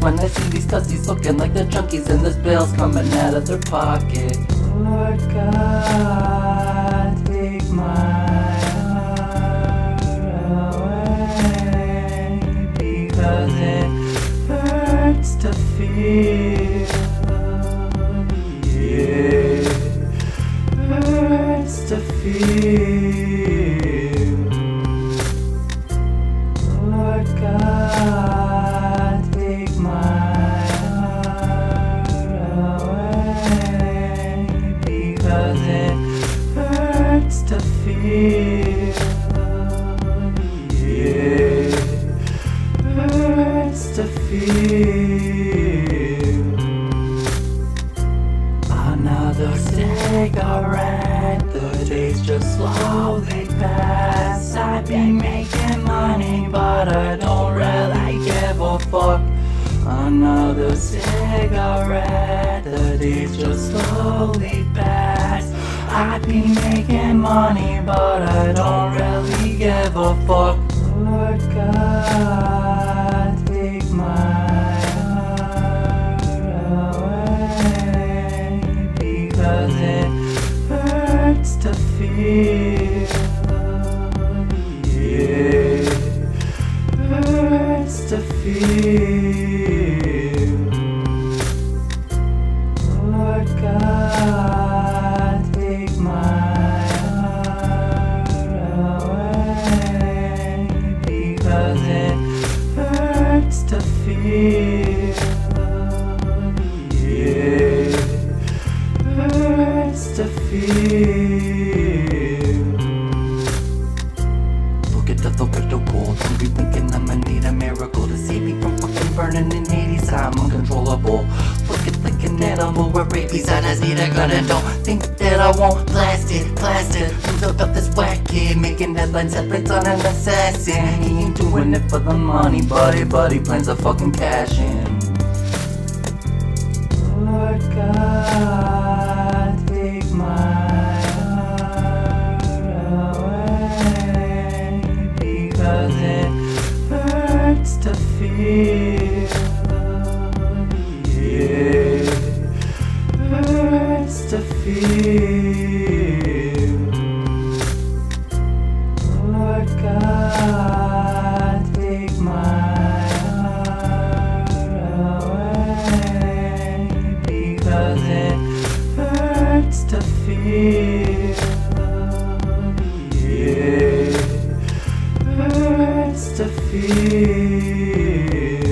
When I see these cussies looking like they're junkies and there's bills coming out of their pocket. Lord God, take my heart away, because it hurts to feel. Yeah, hurts to feel. Lord God, yeah, hurts to feel. Another cigarette, the days just slowly pass. I've been making money, but I don't really give a fuck. Another cigarette, the days just slowly pass. I've been making money, but I don't really give a fuck. Lord God, take my heart away, because it hurts to feel. Yeah, hurts to feel. Lord God, yeah, hurts to feel. Look at the little gold. I'm be thinking I'm gonna need a miracle to save me from fucking burning in 80s. I'm uncontrollable. Look at like an animal with rabies and I need a gun and don't think that I won't blast it, blast it. Who's about this whack kid making headlines, headlines on an assassin? He ain't doing it for the money, buddy plans to fucking cash in. Lord God, take my heart away, because it hurts to feel. Yeah, hurts to feel. Lord God, take my heart away, because it hurts to feel. Yeah, hurts to feel.